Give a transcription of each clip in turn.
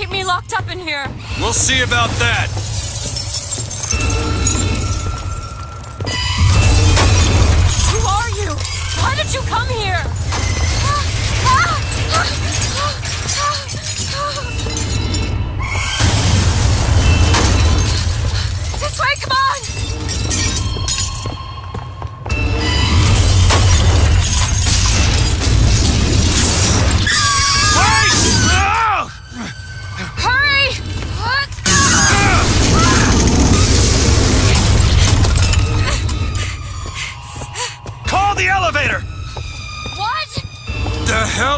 keep me locked up in here. We'll see about that. Who are you? Why did you come here? This way, come on!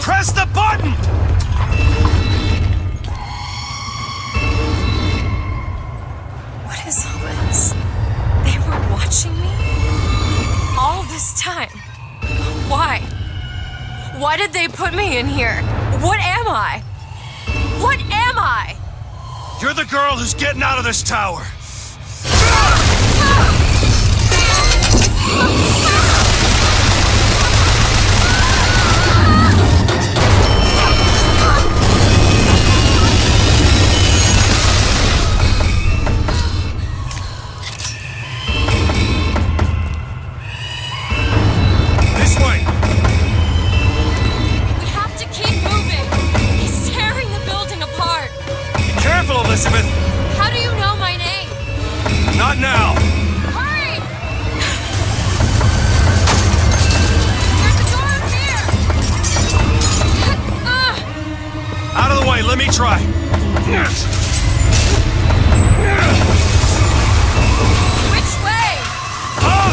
Press the button! What is all this? They were watching me? All this time? Why? Why did they put me in here? What am I? What am I? You're the girl who's getting out of this tower. Elizabeth. How do you know my name? Not now. Hurry! There's a door up here! Out of the way, let me try. Which way? Up!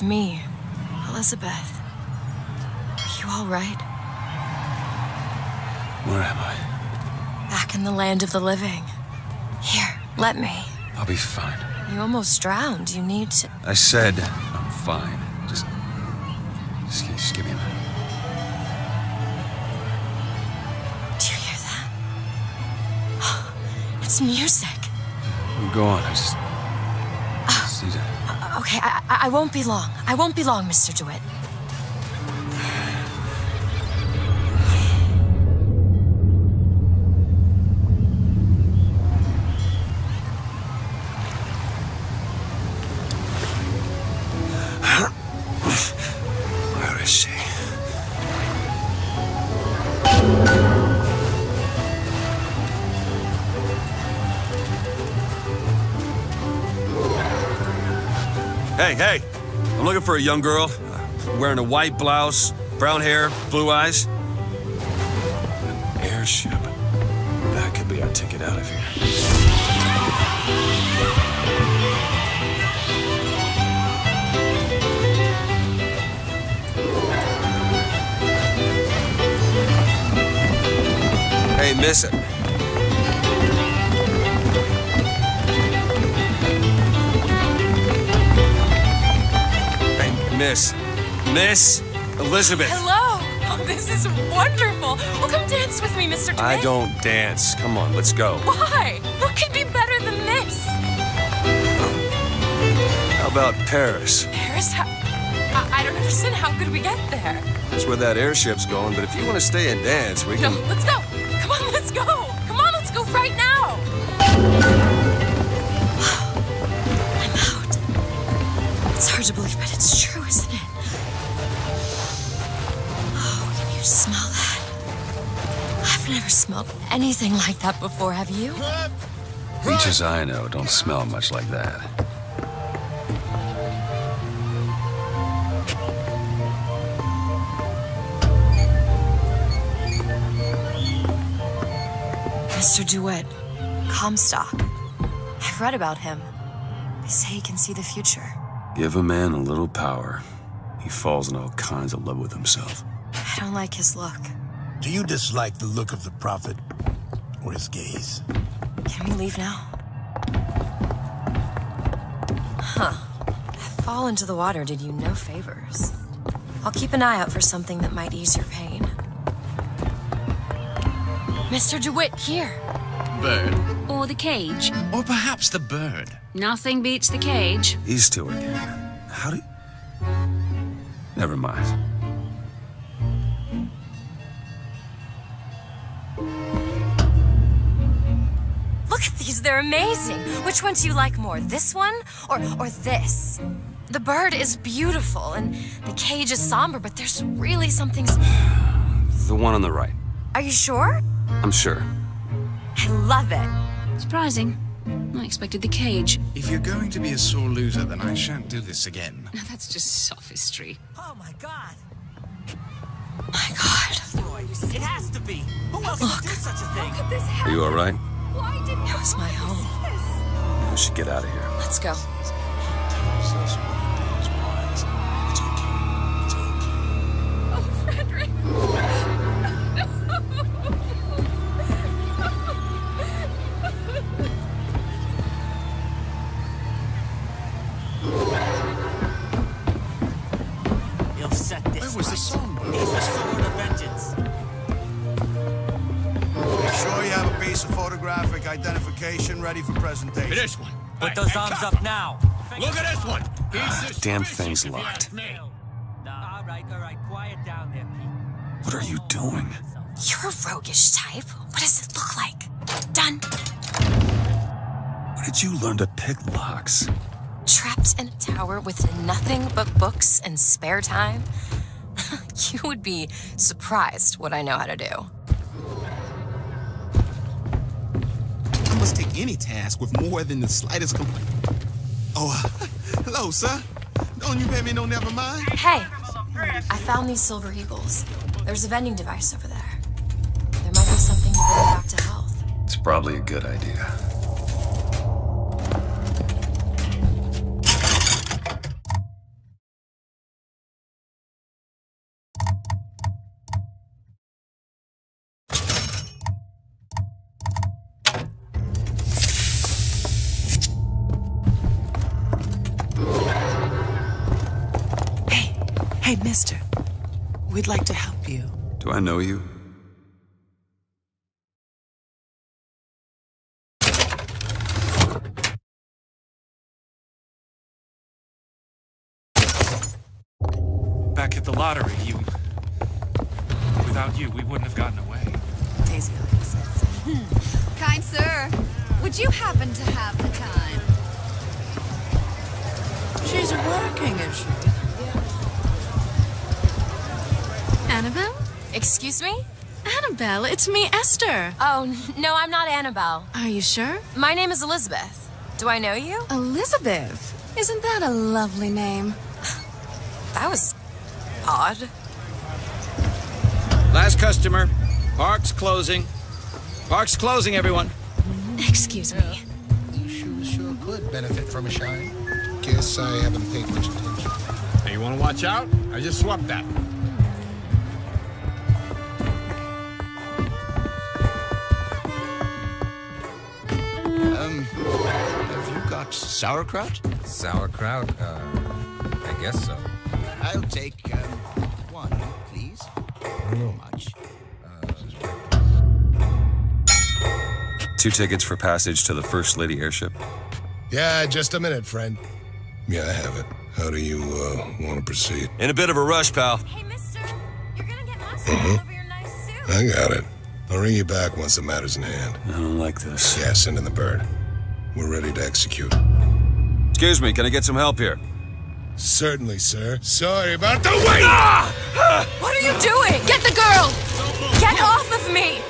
Me, Elizabeth. Are you all right? Where am I? Back in the land of the living. Here, let me. I'll be fine. You almost drowned. You need to... I said I'm fine. Just give me a minute. Do you hear that? Oh, it's music. Go on, I just... see that. Okay, I won't be long. I won't be long, Mr. DeWitt. Hey, I'm looking for a young girl, wearing a white blouse, brown hair, blue eyes. An airship. That could be our ticket out of here. Hey, miss it. Miss Elizabeth. Hello. Oh, this is wonderful. Well, come dance with me, Mr. DeWitt. I don't dance. Come on, let's go. Why? What could be better than this? How about Paris? Paris? I don't understand. How could we get there? That's where that airship's going, but if you want to stay and dance, we can... No, let's go. Come on, let's go. Come on, let's go right now. I'm out. It's hard to believe, but it's true. Smell that? I've never smelled anything like that before, have you? Beaches I know don't smell much like that. Mr. DeWitt, Comstock. I've read about him. They say he can see the future. Give a man a little power, he falls in all kinds of love with himself. I don't like his look. Do you dislike the look of the prophet or his gaze? Can we leave now? Huh. That fall into the water did you no favors. I'll keep an eye out for something that might ease your pain. Mr. DeWitt, here. Bird. Or the cage. Or perhaps the bird. Nothing beats the cage. These two again. How do you... Never mind. They're amazing. Which one do you like more? This one or this? The bird is beautiful and the cage is somber, but there's really something... The one on the right. Are you sure? I'm sure. I love it. Surprising. I expected the cage. If you're going to be a sore loser, then I shan't do this again. That's just sophistry. Oh my god. My god. It has to be. Who else would do such a thing? How could this happen? Are you all right? It was my home. We should get out of here. Let's go. Oh, Frederick. No. You'll set this. Where was the songbird? He was forward of vengeance. Sure you have a piece of photographic identification ready for presentation. This one. Put those arms up now. Look at this one. Damn thing's locked. All right. Quiet down there, Pete. What are you doing? You're a roguish type. What does it look like? Done. Where did you learn to pick locks? Trapped in a tower with nothing but books and spare time? You would be surprised what I know how to do. Must take any task with more than the slightest complaint. Hello, sir. Don't you pay me no never mind? Hey, I found these silver eagles. There's a vending device over there. There might be something to bring back to health. It's probably a good idea. Hey, mister. We'd like to help you. Do I know you? Back at the lottery, Without you, we wouldn't have gotten away. Daisy likes it. Kind sir, would you happen to have the time? She's working, isn't she? Annabelle? Excuse me? Annabelle, it's me, Esther. Oh, no, I'm not Annabelle. Are you sure? My name is Elizabeth. Do I know you? Elizabeth? Isn't that a lovely name? That was odd. Last customer. Park's closing. Park's closing, everyone. Excuse me. These shoes sure could benefit from a shine. Guess I haven't paid much attention. Hey, you want to watch out? I just swapped that. Have you got sauerkraut? Sauerkraut? I guess so. I'll take, one, please. Not much. Two tickets for passage to the First Lady airship. Yeah, just a minute, friend. Yeah, I have it. How do you, want to proceed? In a bit of a rush, pal. Hey, mister, you're gonna get mustard all over your nice suit. I got it. I'll ring you back once the matter's in hand. I don't like this. Yeah, send in the bird. We're ready to execute. Excuse me, can I get some help here? Certainly, sir. Sorry about the wait! Ah! What are you doing? Get the girl! Get off of me!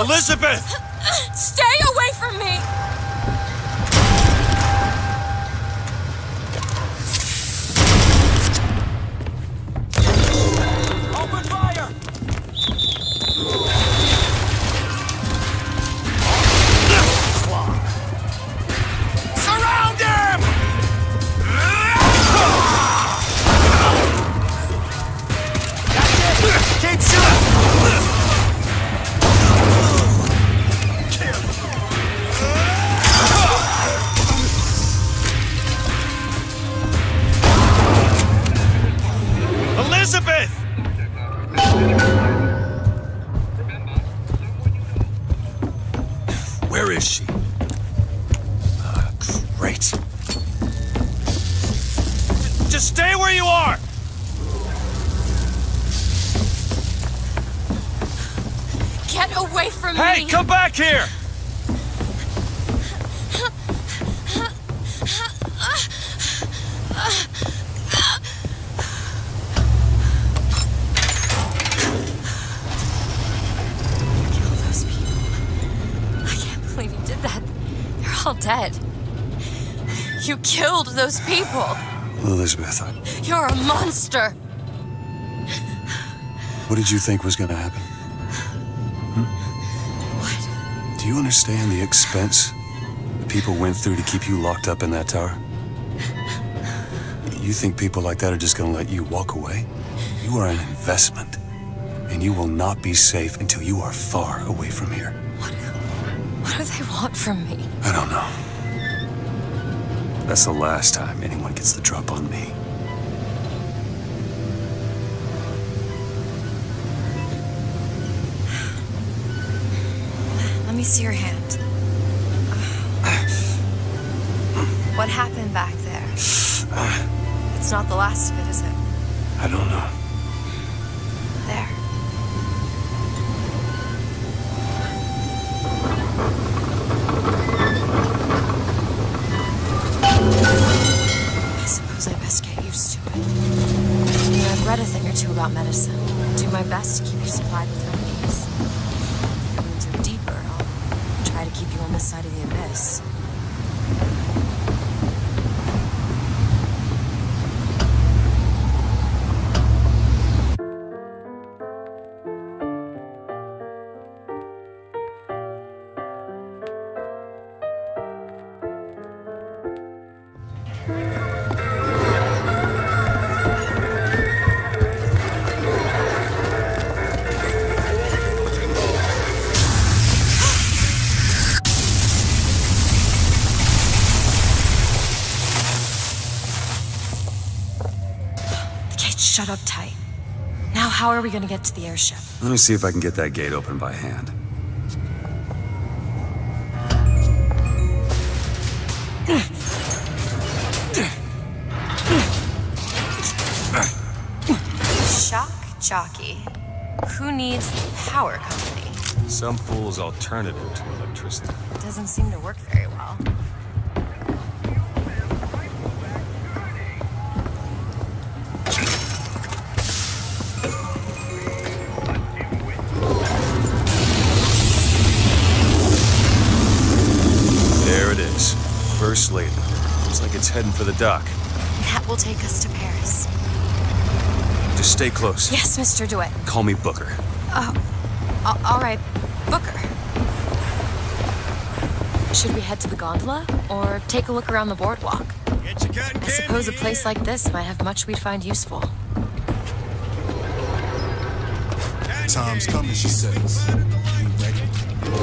Elizabeth! Stay away from me! Open fire! Surround him! That's it! Keep shooting! Elizabeth! Where is she? Great. Just stay where you are! Get away from me! Hey, come back here! Dead. You killed those people. Elizabeth, you're a monster. What did you think was going to happen? Hmm? What? Do you understand the expense the people went through to keep you locked up in that tower? You think people like that are just going to let you walk away? You are an investment, and you will not be safe until you are far away from here. What do they want from me? I don't know. That's the last time anyone gets the drop on me. Let me see your hand. What happened back there? It's not the last of it, is it? I don't know. There. Read a thing or two about medicine. Do my best to keep you supplied with remedies. If your wounds are deeper, I'll try to keep you on this side of the abyss. Shut up tight. Now how are we going to get to the airship? Let me see if I can get that gate open by hand. Shock jockey. Who power company. Some fool's alternative to electricity. It doesn't seem to work very well. There it is. First Lady. Looks like it's heading for the dock. That will take us to Paris. Just stay close. Yes, Mr. DeWitt. Call me Booker. Oh, all right, Booker. Should we head to the gondola or take a look around the boardwalk? Get your cotton candy. I suppose a place like this might have much we'd find useful. Time's coming, she says. You ready?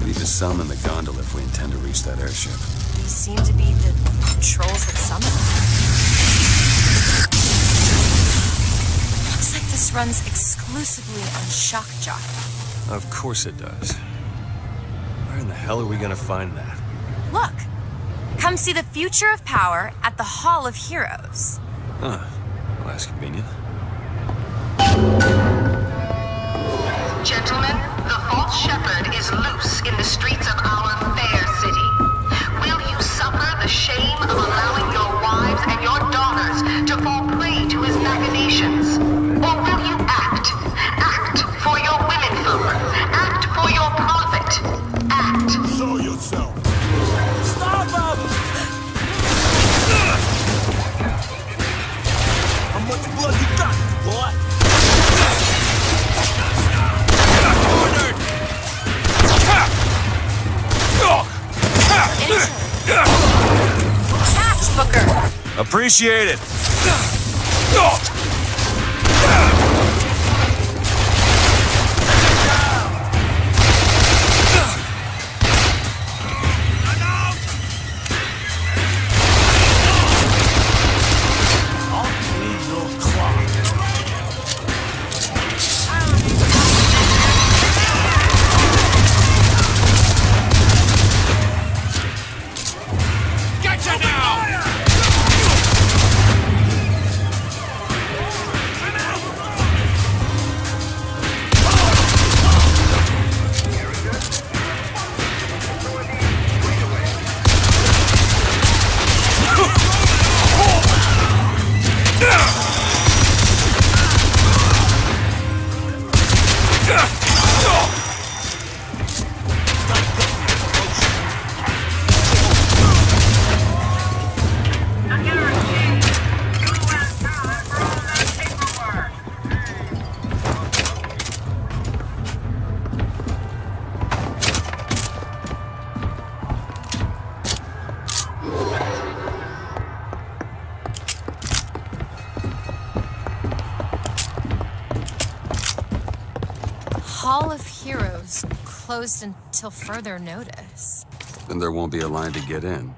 We need to summon the gondola if we intend to reach that airship. They seem to be the trolls that summon them. Looks like this runs exclusively on Shock Jockey. Of course it does. Where in the hell are we gonna find that? Look! Come see the future of power at the Hall of Heroes. Huh. Well, that's convenient. Gentlemen, the false shepherd is loose in the streets of our fair city. Will you suffer the shame of allowing your wives and your daughters to fall prey to his machinations? Or will you act? Act for your womenfolk. Act for your profit. Act. Show yourself. Stop up! How much blood you got, boy? Catch, Booker! Appreciate it! Closed until further notice. Then there won't be a line to get in.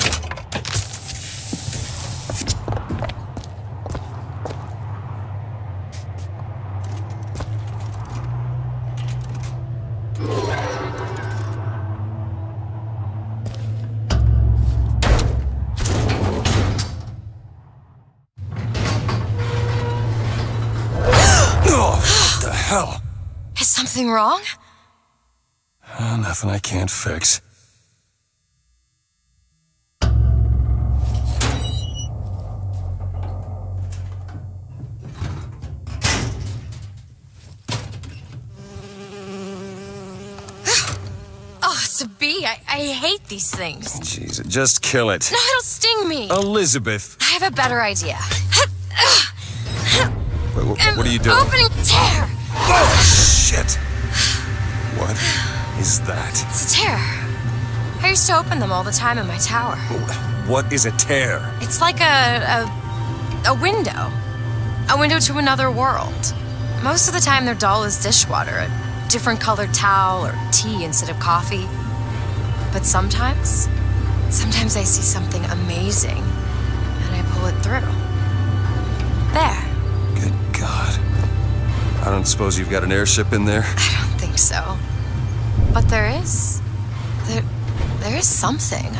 What the hell? Is something wrong? Nothing I can't fix. Oh, it's a bee. I hate these things. Jeez, just kill it. No, it'll sting me. Elizabeth. I have a better idea. Wait, what are you doing? Opening tear. Oh, shit. What? Is that? It's a tear. I used to open them all the time in my tower. What is a tear? It's like a window. A window to another world. Most of the time they're dull as dishwater, a different colored towel or tea instead of coffee. But sometimes I see something amazing and I pull it through. There. Good God. I don't suppose you've got an airship in there? I don't think so. But there is something.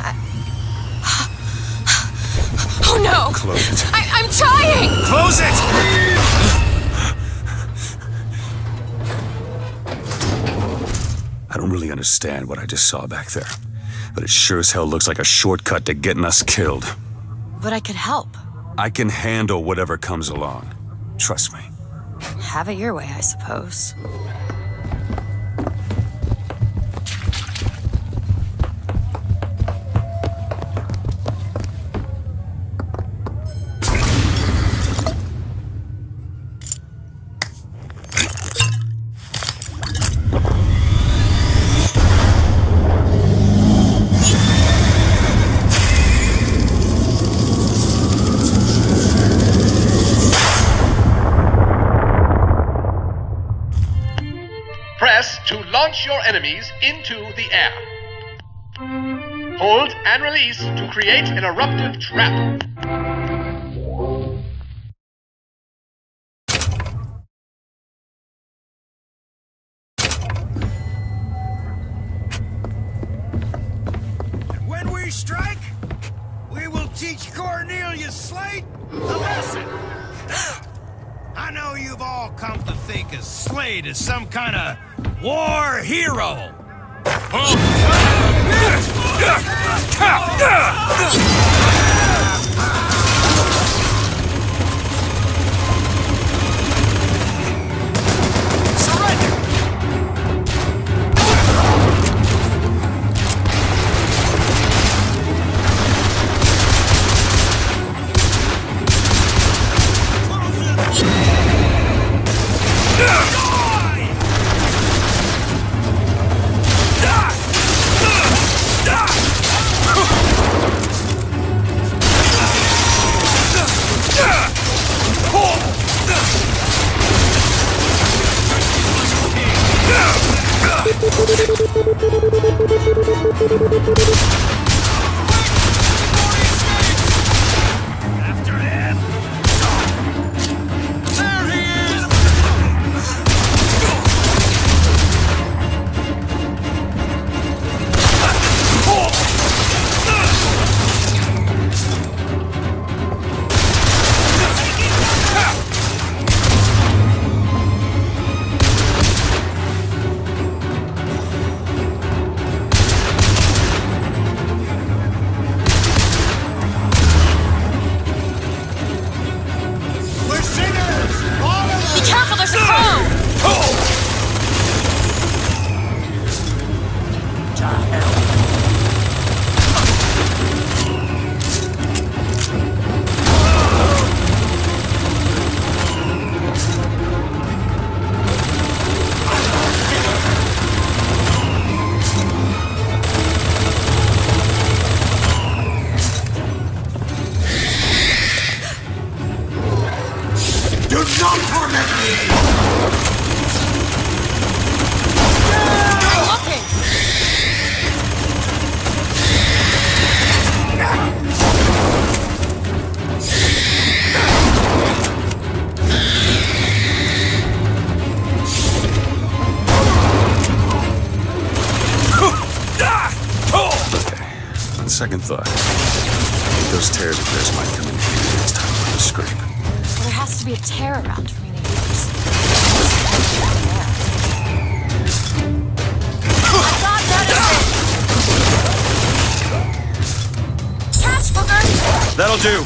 Oh no! Close it. I'm trying! Close it! I don't really understand what I just saw back there, but it sure as hell looks like a shortcut to getting us killed. But I could help. I can handle whatever comes along. Trust me. Have it your way, I suppose. Launch your enemies into the air. Hold and release to create an eruptive trap. And when we strike, we will teach Cornelius Slade a lesson. I know you've all come to think of Slade as some kind of war hero! Second thought. Those tears of theirs might come in handy next time on the scrape. Well, there has to be a tear around for me to use. I got that! Catch, Booker! That'll do!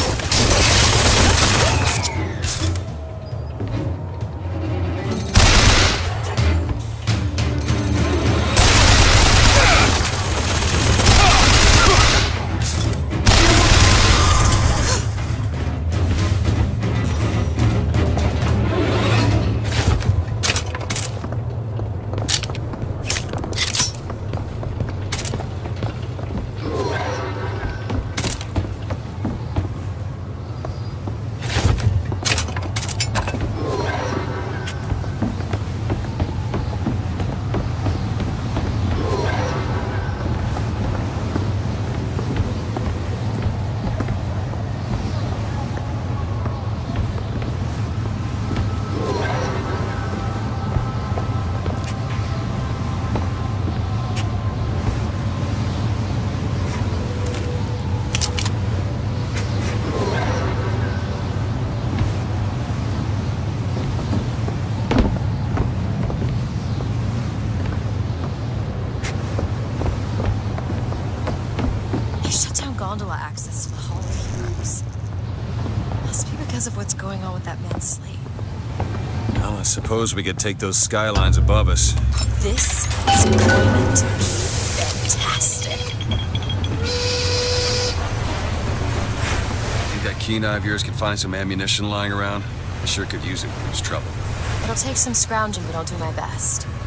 gondola access to the Hall of Heroes. Must be because of what's going on with that man's slate. Well, I suppose we could take those skylines above us. This is going to be fantastic. You think that keen eye of yours could find some ammunition lying around? I sure could use it when there's trouble. It'll take some scrounging, but I'll do my best.